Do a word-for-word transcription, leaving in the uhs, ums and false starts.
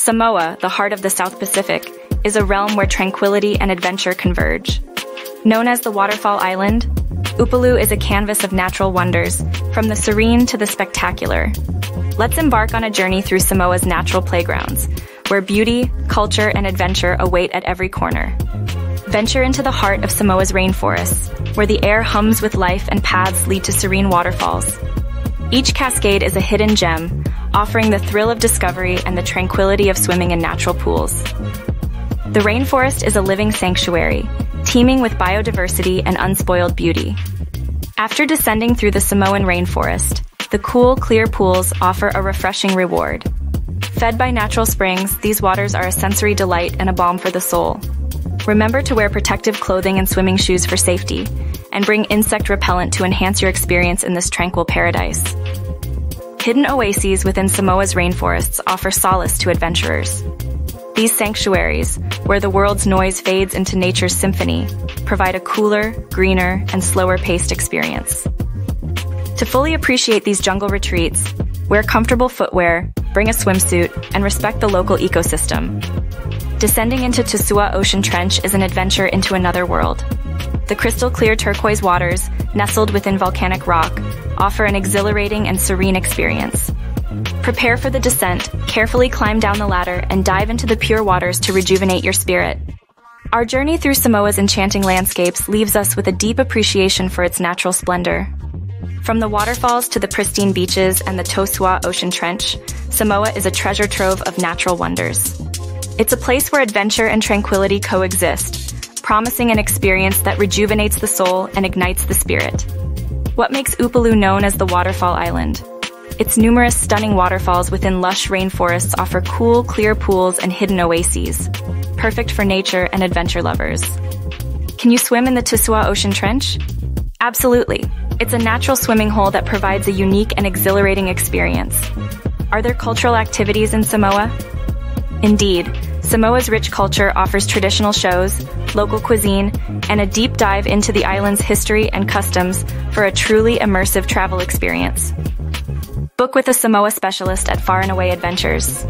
Samoa, the heart of the South Pacific, is a realm where tranquility and adventure converge. Known as the Waterfall Island, Upolu is a canvas of natural wonders, from the serene to the spectacular. Let's embark on a journey through Samoa's natural playgrounds, where beauty, culture, and adventure await at every corner. Venture into the heart of Samoa's rainforests, where the air hums with life and paths lead to serene waterfalls. Each cascade is a hidden gem, offering the thrill of discovery and the tranquility of swimming in natural pools. The rainforest is a living sanctuary, teeming with biodiversity and unspoiled beauty. After descending through the Samoan rainforest, the cool, clear pools offer a refreshing reward. Fed by natural springs, these waters are a sensory delight and a balm for the soul. Remember to wear protective clothing and swimming shoes for safety, and bring insect repellent to enhance your experience in this tranquil paradise. Hidden oases within Samoa's rainforests offer solace to adventurers. These sanctuaries, where the world's noise fades into nature's symphony, provide a cooler, greener, and slower-paced experience. To fully appreciate these jungle retreats, wear comfortable footwear, bring a swimsuit, and respect the local ecosystem. Descending into To-Sua Ocean Trench is an adventure into another world. The crystal-clear turquoise waters, nestled within volcanic rock, offer an exhilarating and serene experience. Prepare for the descent, carefully climb down the ladder, and dive into the pure waters to rejuvenate your spirit. Our journey through Samoa's enchanting landscapes leaves us with a deep appreciation for its natural splendor. From the waterfalls to the pristine beaches and the To-Sua Ocean Trench, Samoa is a treasure trove of natural wonders. It's a place where adventure and tranquility coexist, promising an experience that rejuvenates the soul and ignites the spirit. What makes Upolu known as the Waterfall Island? Its numerous stunning waterfalls within lush rainforests offer cool, clear pools and hidden oases, perfect for nature and adventure lovers. Can you swim in the To-Sua Ocean Trench? Absolutely. It's a natural swimming hole that provides a unique and exhilarating experience. Are there cultural activities in Samoa? Indeed, Samoa's rich culture offers traditional shows, local cuisine, and a deep dive into the island's history and customs for a truly immersive travel experience. Book with a Samoa specialist at Far and Away Adventures.